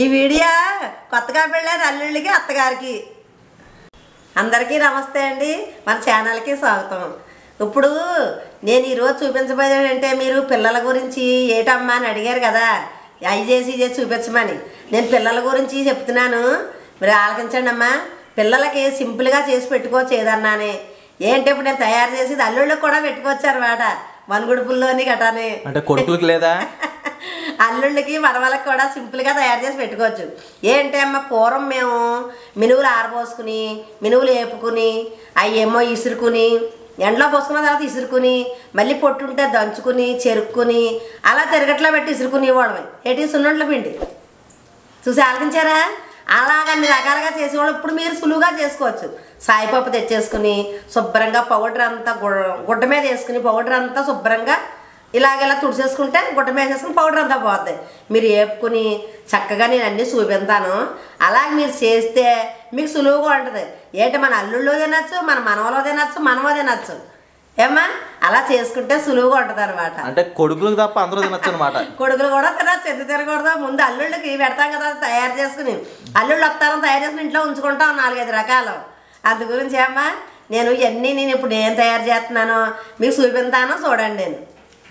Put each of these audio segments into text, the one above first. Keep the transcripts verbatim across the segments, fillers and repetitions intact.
ఈ వీడియో కొత్తగా పెళ్ళైన అల్లుళ్ళకి అత్తగారికి అందరికీ నమస్తే అండి. మన ఛానల్కి స్వాగతం. ఇప్పుడు నేను ఈరోజు చూపించబోయేది అంటే మీరు పిల్లల గురించి ఏటమ్మా అని అడిగారు కదా, అవి చేసి చేసి చూపించమని నేను పిల్లల గురించి చెప్తున్నాను. మీరు ఆలకించండి అమ్మా. పిల్లలకి సింపుల్గా చేసి పెట్టుకోవచ్చు ఏదన్నానే. ఏంటి ఇప్పుడు నేను తయారు చేసేది అల్లుళ్ళకి కూడా పెట్టుకోవచ్చారు వాట వనగుడుపుల్లోని గటానే, అంటే కొడుకులకు లేదా అల్లుళ్ళకి మనవలకు కూడా సింపుల్గా తయారు చేసి పెట్టుకోవచ్చు. ఏంటి అమ్మ, పూర్వం మేము మినువులు ఆరబోసుకుని మినువులు వేపుకుని అవి ఏమో ఇసురుకుని ఎండలో పోసుకున్న తర్వాత ఇసురుకుని మళ్ళీ పొట్టుంటే దంచుకుని చెరుక్కుని అలా తిరగట్లో పెట్టి ఇసురుకునేవాళ్ళం. ఏంటి సున్నుండల పిండి చూసి ఆలకించారా? అలాగన్ని రకాలుగా చేసేవాళ్ళు. ఇప్పుడు మీరు సులువుగా చేసుకోవచ్చు. సాయిపప్పు తెచ్చేసుకుని శుభ్రంగా పౌడర్ అంతా గుడ్డ మీద వేసుకుని పౌడర్ అంతా శుభ్రంగా ఇలాగెలా తుడిసేసుకుంటే గుడ్డ మీద వేసేసుకుని పౌడర్ అంతా పోతుంది. మీరు వేపుకుని చక్కగా నేను అన్నీ చూపిస్తాను. అలాగే మీరు చేస్తే మీకు సులువుగా ఉంటుంది. ఏంటి మన అల్లుళ్ళో తినచ్చు, మన మనవలో తినచ్చు, మనమో తినచ్చు. ఏమా అలా చేసుకుంటే సులువుగా ఉంటుంది అనమాట. అంటే కొడుకులు తప్ప అందరూ తినచ్చు అనమాట. కొడుకులు కూడా తినచ్చు, ఎందుకు తినకూడదు. ముందు అల్లుళ్ళకి పెడతాం కదా తయారు చేసుకుని, అల్లుళ్ళు వస్తారం తయారు చేసుకుని ఇంట్లో ఉంచుకుంటాం నాలుగైదు రకాలు. అందు గురించి ఏమ్మా నేను ఇవన్నీ నేను ఇప్పుడు నేను తయారు చేస్తున్నాను మీకు చూపిస్తాను చూడండి. నేను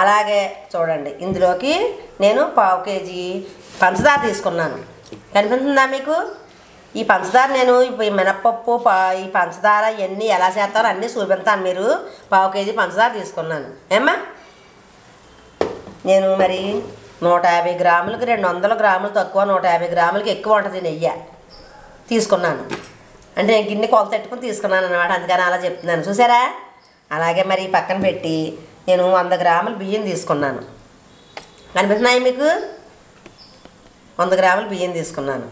అలాగే చూడండి ఇందులోకి నేను పావు కేజీ పంచదార తీసుకున్నాను. కనిపిస్తుందా మీకు? ఈ పంచదార నేను ఈ మినపప్పు పా ఈ పంచదార ఇవన్నీ ఎలా చేస్తారో అన్నీ చూపిస్తాను. మీరు పావు కేజీ పంచదార తీసుకున్నాను. ఏమ్మా నేను మరి నూట యాభై గ్రాములకి రెండు వందల గ్రాములు తక్కువ, నూట యాభై గ్రాములకి ఎక్కువ ఉంటుంది నెయ్యి తీసుకున్నాను. అంటే నేను గిన్నె కొలత పెట్టుకుని తీసుకున్నాను అన్నమాట, అందుకని అలా చెప్తున్నాను. చూసారా? అలాగే మరి పక్కన పెట్టి నేను వంద గ్రాములు బియ్యం తీసుకున్నాను. కనిపిస్తున్నాయి మీకు? వంద గ్రాములు బియ్యం తీసుకున్నాను.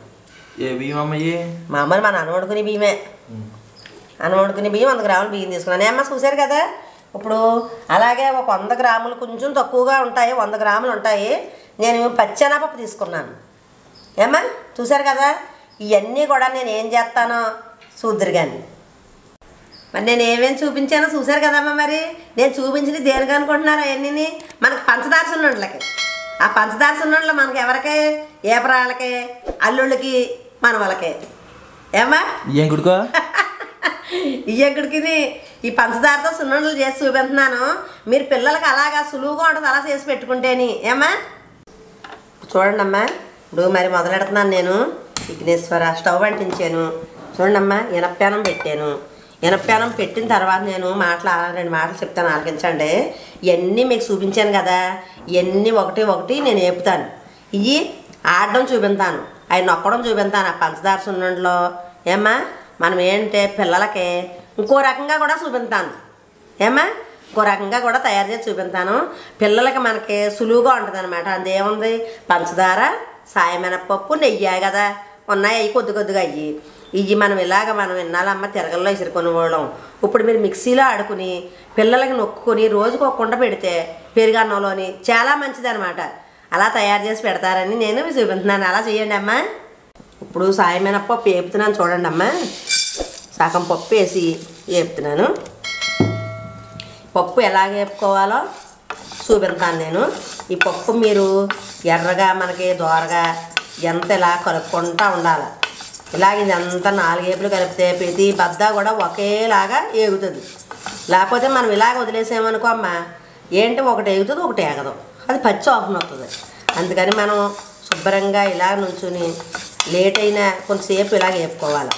ఏ బియ్యం అమ్మయ్యే? మా అమ్మని మన అన్నం వండుకునే బియ్యమే. అన్నం వండుకునే బియ్యం వంద గ్రాములు బియ్యం తీసుకున్నాను. ఏమ్మా చూసారు కదా? ఇప్పుడు అలాగే ఒక వంద గ్రాములు కొంచెం తక్కువగా ఉంటాయి, వంద గ్రాములు ఉంటాయి. నేను పచ్చెనపప్పు తీసుకున్నాను. ఏమ్మా చూసారు కదా? ఇవన్నీ కూడా నేను ఏం చేస్తానో చూద్దరు కానీ. మరి నేను ఏమేమి చూపించానో చూసారు కదమ్మా. మరి నేను చూపించినవి దేనికి అనుకుంటున్నారు? అవన్నీ మనకు పంచదార సున్నుండలకి. ఆ పంచదార సున్నుండలు మనకి ఎవరికే? ఏపరాళ్ళకి, అల్లుళ్ళకి, మన వాళ్ళకి. ఏమ్మా ఇయ్యంకుడికి ఈ పంచదారతో సున్నుండలు చేసి చూపిస్తున్నాను. మీరు పిల్లలకి అలాగా సులువుగా ఉంటుంది అలా చేసి పెట్టుకుంటేని. ఏమ్మా చూడండి అమ్మా ఇప్పుడు మరి మొదలెడుతున్నాను. నేను విఘ్నేశ్వర స్టవ్ అంటించాను. చూడండమ్మా ఎనప్పానం పెట్టాను. ఎనప్పానం పెట్టిన తర్వాత నేను మాటలు రెండు మాటలు చెప్తాను ఆలకించండి. ఇవన్నీ మీకు చూపించాను కదా, ఇవన్నీ ఒకటి ఒకటి నేను ఏపుతాను. ఇవి ఆడడం చూపిస్తాను, అవి నొక్కడం చూపిస్తాను ఆ పంచదార సున్నుండలో. ఏమ్మా మనం ఏంటంటే పిల్లలకి ఇంకో రకంగా కూడా చూపిస్తాను. ఏమ్మా ఇంకో రకంగా కూడా తయారు చేసి చూపిస్తాను. పిల్లలకి మనకి సులువుగా ఉంటుంది అనమాట. అందేముంది పంచదార, సాయి మినపప్పు, నెయ్యి కదా ఉన్నాయి. అవి కొద్ది కొద్దిగా అయ్యి ఇవి మనం ఇలాగ మనం విన్నాలమ్మ తిరగల్లో ఇసురుకొని పోవడం. ఇప్పుడు మీరు మిక్సీలో ఆడుకుని పిల్లలకి నొక్కుని రోజుకు ఒక కుండ పెడితే పెరుగన్నంలోని చాలా మంచిదనమాట. అలా తయారు చేసి పెడతారని నేను చూపిస్తున్నాను. అలా చేయండి అమ్మా. ఇప్పుడు సాయి మినపప్పు వేపుతున్నాను. చూడండి అమ్మా సగం పప్పు వేసి వేపుతున్నాను. పప్పు ఎలా వేపుకోవాలో చూపిస్తాను నేను. ఈ పప్పు మీరు ఎర్రగా మనకి దోరగా ఎంత ఇలా కలుపుకుంటూ ఉండాలి. ఇలాగ ఇదంతా నాలుగేపులు కలిపితే ప్రతి బద్ద కూడా ఒకేలాగా ఏగుతుంది. లేకపోతే మనం ఇలాగ వదిలేసామనుకో అమ్మ ఏంటి ఒకటి ఏగుతుంది ఒకటి ఏగదు, అది పచ్చి ఆఫ్న అవుతుంది. అందుకని మనం శుభ్రంగా ఇలా నుంచుని లేట్ అయినా కొంతసేపు ఇలాగ వేపుకోవాలి.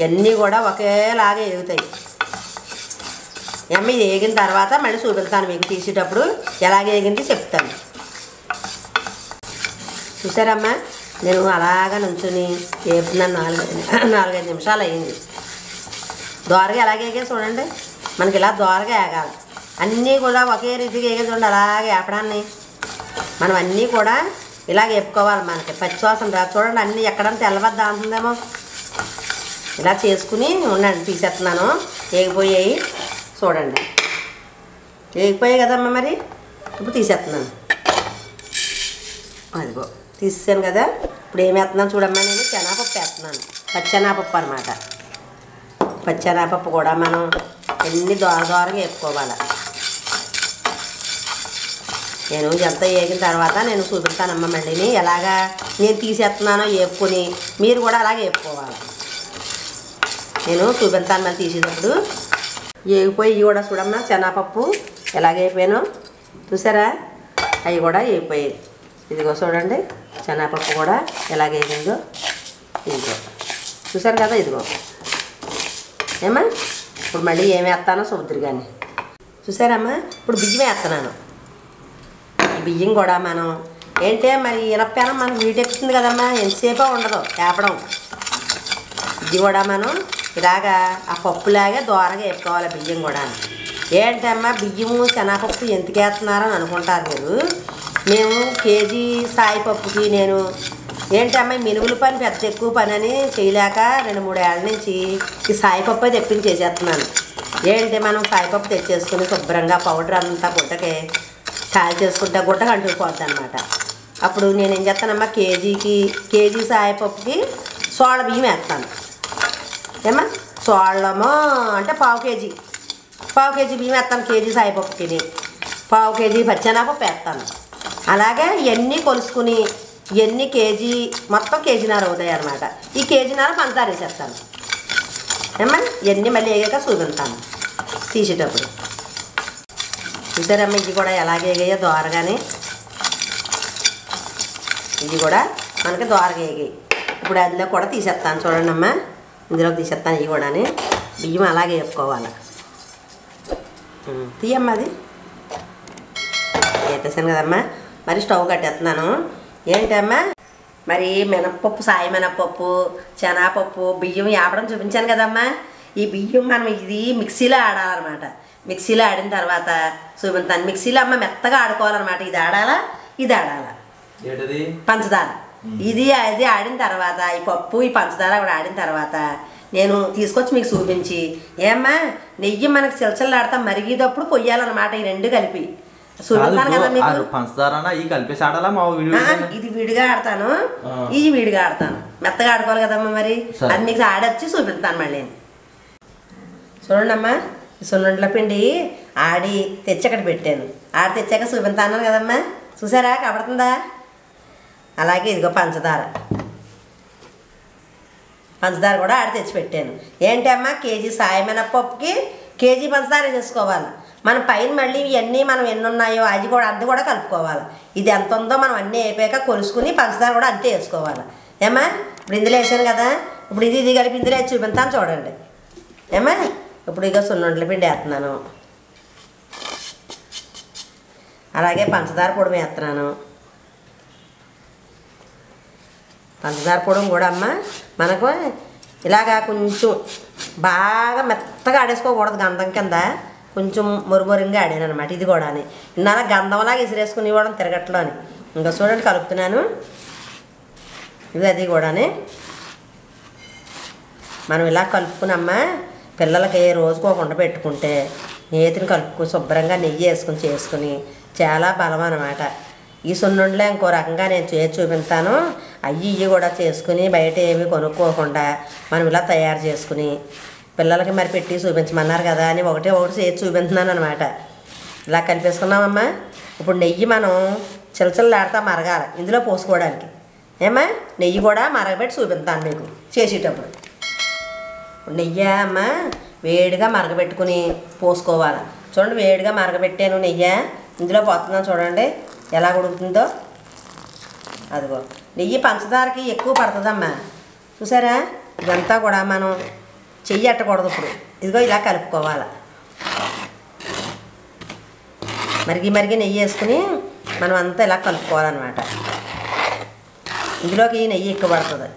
ఇవన్నీ కూడా ఒకేలాగా ఏగుతాయి. అమ్మ ఇది ఏగిన తర్వాత మళ్ళీ చూపిస్తాను మీకు తీసేటప్పుడు ఎలాగ ఏగింది చెప్తాను. చూసారమ్మా నేను అలాగ నుంచుని వేపుతున్నాను. నాలుగు నాలుగైదు నిమిషాలు అయ్యింది. దోరగా ఎలాగ ఏగే చూడండి మనకి ఇలా దోరగా ఏగాలి. అన్నీ కూడా ఒకే రీతిగా ఏగే చూడండి అలాగే ఏపడాన్ని మనం అన్నీ కూడా ఇలాగే ఎప్పుకోవాలి మనకి పచ్చివాసన రా చూడండి అన్ని ఎక్కడంతా ఎలవద్దా అంటుందేమో ఇలా చేసుకుని ఉండండి తీసేస్తున్నాను ఏగిపోయాయి చూడండి ఏగిపోయాయి కదమ్మా మరి ఇప్పుడు తీసేస్తున్నాను అదిగో తీసేసాను కదా ఇప్పుడు ఏం వేస్తున్నాను చూడమ్మా నేను శనగపప్పు వేస్తున్నాను పచ్చెనగపప్పు అన్నమాట పచ్చెనగపప్పు కూడా మనం ఎన్ని దోర దోరగా వేసుకోవాలి నేను ఎంత వేగిన తర్వాత నేను చూపిస్తానమ్మ మళ్ళీని ఎలాగా నేను తీసేస్తున్నానో వేపుకొని మీరు కూడా అలాగే వేపుకోవాలి నేను చూపిస్తాను మళ్ళీ తీసేటప్పుడు వేగిపోయి ఇవి కూడా చూడమ్మా శనగపప్పు ఎలాగే వేపాను చూసారా అవి కూడా వేగిపోయాయి ఇదిగో చూడండి శనగపప్పు కూడా ఎలాగే వేగిందో ఇదిగో చూసారు కదా ఇదిగో ఏమా ఇప్పుడు మళ్ళీ ఏమి వేస్తానో సముద్రం కానీ చూసారమ్మా ఇప్పుడు బియ్యం వేస్తున్నాను బియ్యం కూడా మనం ఏంటే మరి ఇనప్పానం మనకు వీటెక్కుతుంది కదమ్మా ఎంతసేపో ఉండదు వేపడం ఇది కూడా మనం ఇలాగా ఆ పప్పులాగే దూరంగా వేసుకోవాలి బియ్యం కూడా ఏంటమ్మా బియ్యము శనగపప్పు ఎందుకేస్తున్నారని అనుకుంటారు మీరు మేము కేజీ సాయి పప్పుకి నేను ఏంటమ్మా మినుగుల పని పెద్ద ఎక్కువ పని అని చేయలేక రెండు మూడు ఏళ్ళ నుంచి ఈ సాయిపప్పు తెప్పించేసేస్తున్నాను ఏంటి మనం సాయిపప్పు తెచ్చేసుకుని శుభ్రంగా పౌడర్ అంతా గుడ్డకే కాయ చేసుకుంటా గుడ్డ కంటుకుపోద్ది అనమాట అప్పుడు నేను ఏం చేస్తానమ్మా కేజీకి కేజీ సాయిపప్పుకి సోళ్ళ బియ్యం వేస్తాను ఏమా సోళ్ళమో అంటే పావు కేజీ పావు కేజీ బియ్యం వేస్తాను కేజీ సాయిపప్పుకి పావు కేజీ పచ్చెనగపప్పు వేస్తాను అలాగే ఇవన్నీ కొలుసుకుని ఇవన్నీ కేజీ మొత్తం కేజీన్నర అవుతాయి అన్నమాట ఈ కేజీన్నర పంచదార వేసేస్తాను ఏమా ఇవన్నీ మళ్ళీ వేగాక చూపిస్తాను తీసేటప్పుడు చూసారమ్మ ఇది కూడా ఎలాగే వేగాయో దోరగానే ఇది కూడా మనకి దోరగా వేగాయి ఇప్పుడు అందులో కూడా తీసేస్తాను చూడండి అమ్మ ఇందులో తీసేస్తాను ఇవి కూడా బియ్యం అలాగే వేపుకోవాలి తీయమ్మ అది వేపేసాను కదమ్మా మరి స్టవ్ కట్టేస్తున్నాను ఏంటమ్మా మరి మినప్పప్పు సాయి మినప్పప్పు శనగపప్పు బియ్యం వేపడం చూపించాను కదమ్మా ఈ బియ్యం మనం ఇది మిక్సీలో ఆడాలన్నమాట మిక్సీలో ఆడిన తర్వాత చూపిస్తాను మిక్సీలో అమ్మ మెత్తగా ఆడుకోవాలన్నమాట ఇది ఆడాలా ఇది ఆడాలా పంచదార ఇది అది ఆడిన తర్వాత ఈ పప్పు ఈ పంచదార కూడా ఆడిన తర్వాత నేను తీసుకొచ్చి మీకు చూపించి ఏమ్మా నెయ్యి మనకు చిలచలు ఆడతా మరిగేటప్పుడు పొయ్యాలన్నమాట ఈ రెండు కలిపి చూపిస్తాను కదా మీకు పంచదార ఇది విడిగా ఆడతాను ఇది విడిగా ఆడతాను మెత్తగా ఆడుకోవాలి కదమ్మా మరి అది మీకు ఆడొచ్చి చూపిస్తాను మళ్ళీ చూడండమ్మా సున్నుండల పిండి ఆడి తెచ్చి అక్కడ పెట్టాను ఆడి తెచ్చాక చూపిస్తాను కదమ్మా చూసారా కబడుతుందా అలాగే ఇదిగో పంచదార పంచదార కూడా ఆడి తెచ్చి పెట్టాను ఏంటమ్మా కేజీ సాయి మినప్పప్పుకి కేజీ పంచదార చేసుకోవాలి మనం పైన మళ్ళీ ఇవన్నీ మనం ఎన్ని ఉన్నాయో అది కూడా అది కూడా కలుపుకోవాలి ఇది ఎంత ఉందో మనం అన్నీ అయిపోయాక కొలుసుకుని పంచదార కూడా అంతే వేసుకోవాలి ఏమా ఇప్పుడు ఇందులో వేసాను కదా ఇప్పుడు ఇది ఇది కలిపి ఇందులో వేసి చూపిస్తాను చూడండి ఏమా ఇప్పుడు ఇక సున్నుండల పిండి వేస్తున్నాను అలాగే పంచదార పొడి వేస్తున్నాను పంచదార పొడి కూడా అమ్మ మనకు ఇలాగా కొంచెం బాగా మెత్తగా ఆడేసుకోకూడదు గంధం కింద కొంచెం మురుమురుగా ఆడాను అనమాట ఇది కూడా ఇందాక గంధంలాగా ఇసిరేసుకుని ఇవ్వడం తిరగట్లోని ఇంకా చూడండి కలుపుతున్నాను ఇది అది కూడా మనం ఇలా కలుపుకున్నామ్మా పిల్లలకి రోజుకు ఒక ఉండ పెట్టుకుంటే నేతిని కలుపుకుని శుభ్రంగా నెయ్యి వేసుకుని చేసుకుని చాలా బలం అన్నమాట ఈ సున్నుండలే ఇంకో రకంగా నేను చేసి చూపిస్తాను అవి ఇవి కూడా చేసుకుని బయట ఏమి కొనుక్కోకుండా మనం ఇలా తయారు చేసుకుని పిల్లలకి మరి పెట్టి చూపించమన్నారు కదా అని ఒకటే ఒకటి చేసి చూపిస్తున్నాను అనమాట ఇలా కలిపేసుకున్నామమ్మా ఇప్పుడు నెయ్యి మనం చిలచిలలాడతా మరగాలి ఇందులో పోసుకోవడానికి ఏమా నెయ్యి కూడా మరగబెట్టి చూపిస్తాను మీకు చేసేటప్పుడు నెయ్యి అమ్మ వేడిగా మరగబెట్టుకుని పోసుకోవాలి చూడండి వేడిగా మరగబెట్టాను నెయ్యి ఇందులో పోతున్నాను చూడండి ఎలా ఉడుకుతుందో అదిగో నెయ్యి పంచదారకి ఎక్కువ పడుతుందమ్మా చూసారా ఇదంతా కూడా మనం చెయ్యి అట్టకూడదు ఇప్పుడు ఇదిగో ఇలా కలుపుకోవాలి మరిగి మరిగి నెయ్యి వేసుకుని మనం అంతా ఇలా కలుపుకోవాలన్నమాట ఇందులోకి నెయ్యి ఎక్కువ పడుతుంది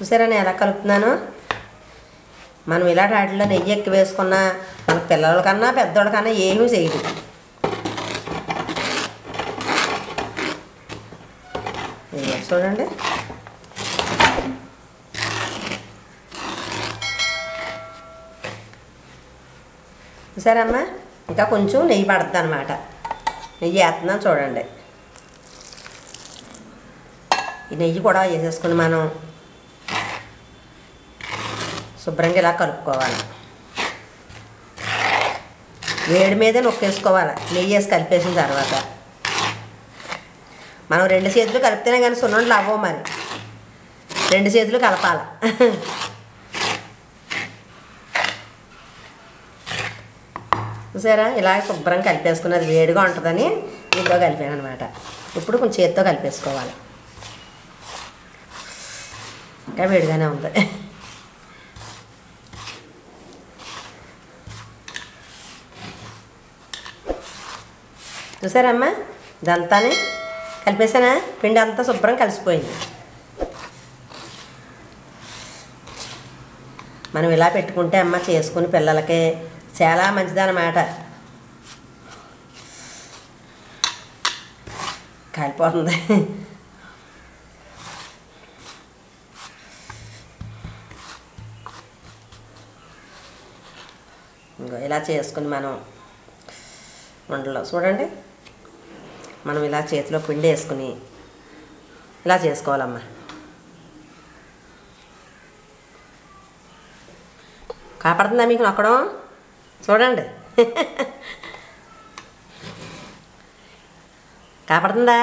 చూసారా నేను ఎలా కలుపుతున్నాను మనం ఇలాంటి వాటిలో నెయ్యి ఎక్కువ వేసుకున్నా మన పిల్లల కన్నా పెద్దోళ్ళ కన్నా ఏమీ చేయదు. చూడండి సరేమ్మా, ఇంకా కొంచెం నెయ్యి పడుతుంది అన్నమాట. నెయ్యి వేస్తున్నాను చూడండి. ఈ నెయ్యి కూడా వేసేసుకుని మనం శుభ్రంగా ఇలా కలుపుకోవాలి. వేడి మీదే నొక్కేసుకోవాలి నెయ్యి వేసి కలిపేసిన తర్వాత. మనం రెండు చేతులు కలిపితేనే కానీ సున్నుండలు అవ్వవు. మరి రెండు చేతులు కలపాలి. చూసారా, ఇలా శుభ్రం కలిపేసుకున్నది వేడిగా ఉంటుందని ఇంట్లో కలిపాను అనమాట. ఇప్పుడు కొంచెం చేతితో కలిపేసుకోవాలి. ఇంకా వేడిగానే ఉంది. చూసారా అమ్మ, ఇదంతానే కలిపేసానా, పిండి అంతా శుభ్రం కలిసిపోయింది. మనం ఇలా పెట్టుకుంటే అమ్మ చేసుకుని పిల్లలకి చాలా మంచిదన్నమాట. కాలిపోతుంది. ఇంకో ఇలా చేసుకుని మనం ఉండలో చూడండి, మనం ఇలా చేతిలో పిండి వేసుకుని ఇలా చేసుకోవాలమ్మా. కాపాడుతుందా మీకు నొక్కడం? చూడండి కాపాడుతుందా?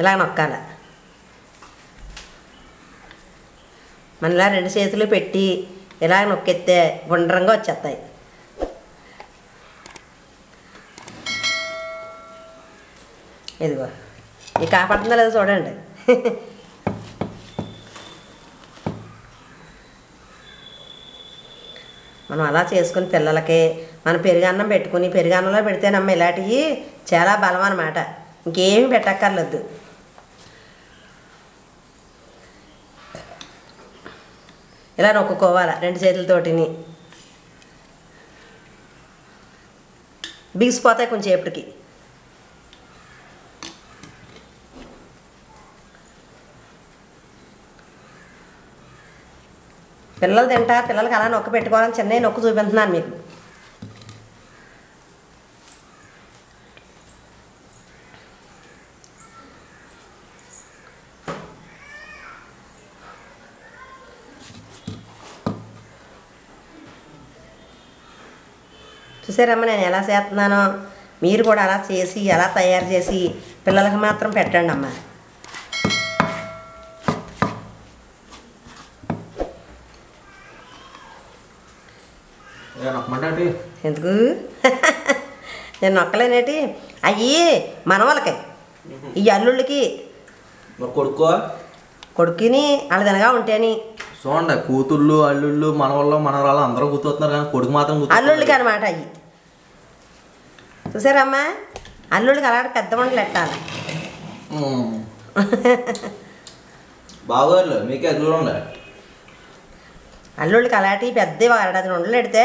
ఇలా నొక్కాలి. మన ఇలా రెండు చేతులు పెట్టి ఇలా నొక్కెత్తే గుండ్రంగా వచ్చేస్తాయి. ఇదిగో ఇది కాపాడుతుందా లేదా చూడండి. మనం అలా చేసుకుని పిల్లలకి మనం పెరుగన్నం పెట్టుకుని పెరుగన్నంలో పెడితేనమ్మ ఇలాంటివి చాలా బలం అన్నమాట. ఇంకేమి పెట్టక్కర్లేదు. ఇలా నొక్కుకోవాలి రెండు చేతులతోటిని. బిగిసిపోతాయి కొంచెంసేపటికి. పిల్లలు తింటా, పిల్లలకి అలా నొక్క పెట్టుకోవాలని చిన్నవి నొక్కు చూపిస్తున్నాను మీకు. చూసారమ్మ నేను ఎలా చేస్తున్నానో. మీరు కూడా అలా చేసి ఎలా తయారు చేసి పిల్లలకి మాత్రం పెట్టండి అమ్మ. ఎందుకు నేను నొక్కలేనేటి అవి మన వాళ్ళకి, ఈ అల్లుళ్ళకి, కొడుకు కొడుకుని వాళ్ళదనగా ఉంటేని చూడండి. కూతుళ్ళు అల్లుళ్ళు మనవాళ్ళు మనవరాళ్ళు అందరూ గుర్తున్నారు, కానీ కొడుకు మాత్రం అల్లుళ్ళకి అనమాట అవి. చూసారమ్మా, అల్లుళ్ళకి అలాంటి పెద్ద వంటలు పెట్టాలి. బాగోళ్ళు మీకే అల్లుళ్ళు ఉండాలి. అల్లుళ్ళకి అలాంటి పెద్ద వారడాది వండలు పెడితే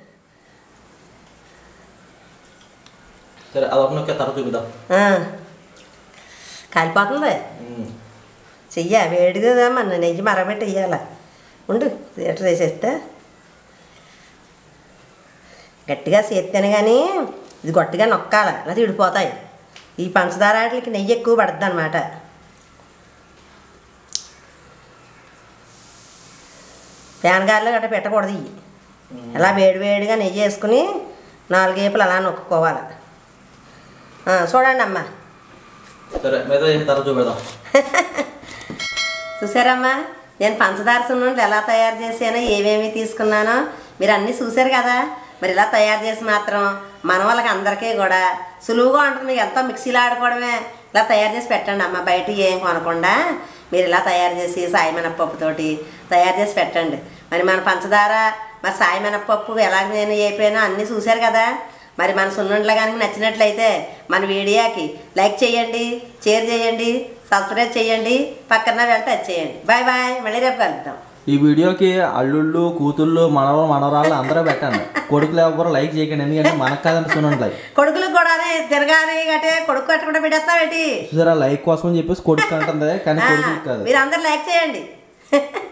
సరే అది తర చూపిద్దాం. కాలిపోతుంది చెయ్య, వేడిగా మన నెయ్యి మరగబెట్టి వేయాలి. ఉండు ఎట్లా చేసేస్తే గట్టిగా చేస్తాను కానీ ఇది గట్టిగా నొక్కాలి, లేదా విడిపోతాయి. ఈ పంచదార వాటికి నెయ్యి ఎక్కువ పడుతుంది అన్నమాట. ఫ్యాన్ గాలిలో గట్ట పెట్టకూడదు. ఇవి ఇలా వేడివేడిగా నెయ్యి వేసుకుని నాలుగేపులు అలా నొక్కుకోవాలి. చూడండి అమ్మా, చూసారమ్మా నేను పంచదార సున్నుండలు ఎలా తయారు చేసానో, ఏమేమి తీసుకున్నానో మీరు అన్ని చూశారు కదా మరి ఇలా తయారు చేసి మాత్రం మనవలకి అందరికీ కూడా సులువుగా ఉంటుంది ఎంత మిక్సీలో ఆడుకోవడమే ఇలా తయారు చేసి పెట్టండి అమ్మ బయట ఏం కొనకుండా మీరు ఇలా తయారు చేసి సాయి మినప్పప్పు తోటి తయారు చేసి పెట్టండి మరి మన పంచదార మరి సాయి మినప్పప్పు ఎలాగ నేను ఏపేనో అన్నీ చూశారు కదా మరి మన సున్నుండలు గానికి నచ్చినట్లయితే మన వీడియోకి లైక్ చేయండి షేర్ చేయండి సబ్స్క్రైబ్ చేయండి పక్కన వెల్ టచ్ చేయండి బాయ్ బాయ్ మళ్ళీ రేపు కలుద్దాం ఈ వీడియోకి అల్లుళ్ళు కూతుళ్ళు మనవలు మనవరాళ్ళు అందరూ పెట్టండి కొడుకులు ఎవరు లైక్ చేయకండి ఎందుకంటే మనకు కాదని సున్నుండలు కొడుకులకు కూడా తిరగాలి అంటే కొడుకు కట్టకుండా పెట్టేస్తావేటి చూసారా లైక్ కోసం చెప్పేసి కొడుకు అంటుంది కానీ కొడుకు కాదు మీరు అందరూ లైక్ చేయండి